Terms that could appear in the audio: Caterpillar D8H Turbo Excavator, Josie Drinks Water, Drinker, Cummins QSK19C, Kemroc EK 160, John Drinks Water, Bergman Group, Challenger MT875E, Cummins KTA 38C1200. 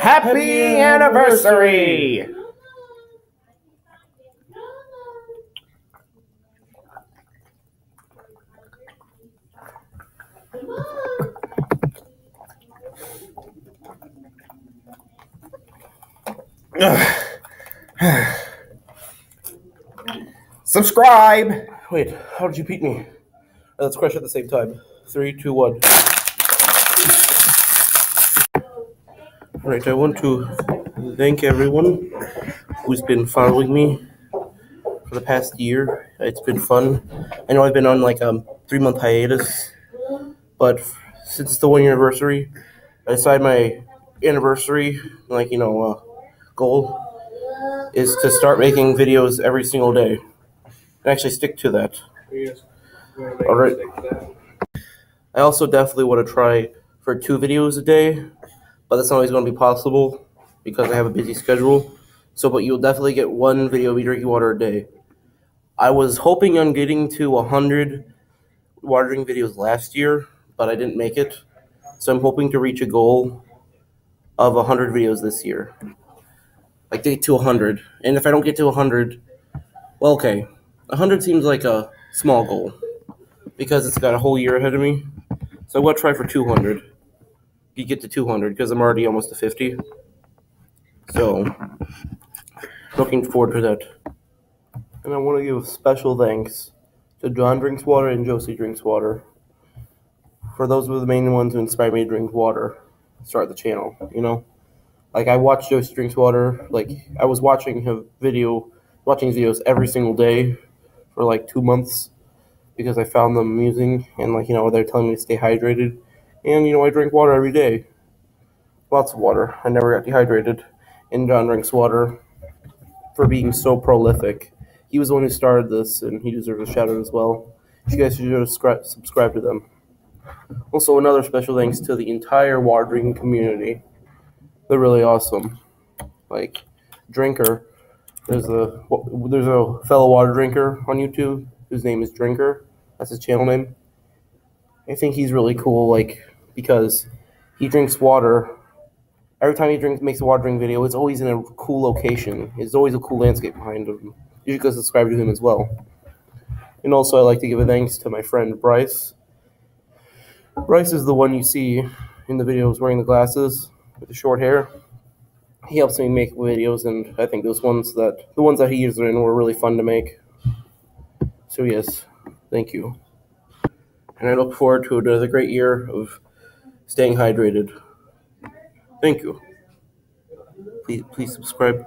Happy anniversary! Subscribe! Wait, how did you beat me? Let's crush at the same time. 3, 2, 1. Alright, I want to thank everyone who's been following me for the past year. It's been fun. I know I've been on like a 3-month hiatus, but since the 1-year anniversary, I decided my anniversary, like, you know, goal is to start making videos every single day and actually stick to that. All right. I also definitely want to try for 2 videos a day, but that's not always going to be possible because I have a busy schedule. So, but you'll definitely get 1 video of me drinking water a day. I was hoping on getting to 100 watering videos last year, but I didn't make it. So I'm hoping to reach a goal of 100 videos this year. Like, get to 100. And if I don't get to 100, well, okay. 100 seems like a small goal, because it's got a whole year ahead of me. So I'm going to try for 200. You get to 200, because I'm already almost to 50. So, looking forward to that. And I want to give special thanks to John Drinks Water and Josie Drinks Water. For those were the main ones who inspired me to drink water. Start the channel, you know? Like, I watched Josie Drinks Water, like, I was watching his videos every single day for, like, 2 months because I found them amusing, and, like, you know, they're telling me to stay hydrated. And, you know, I drink water every day. Lots of water. I never got dehydrated. And John Drinks Water, for being so prolific. He was the one who started this, and he deserves a shout-out as well. You guys should subscribe to them. Also, another special thanks to the entire water drinking community. They're really awesome. Like, Drinker, there's a fellow water drinker on YouTube whose name is Drinker. That's his channel name. I think he's really cool, like, because he drinks water. Every time he makes a water drink video, it's always in a cool location. It's always a cool landscape behind him. You should go subscribe to him as well. And also, I'd like to give a thanks to my friend Bryce. Bryce is the one you see in the videos wearing the glasses, with the short hair. He helps me make videos, and I think the ones that he used in were really fun to make. So yes, thank you. And I look forward to another great year of staying hydrated. Thank you. Please subscribe.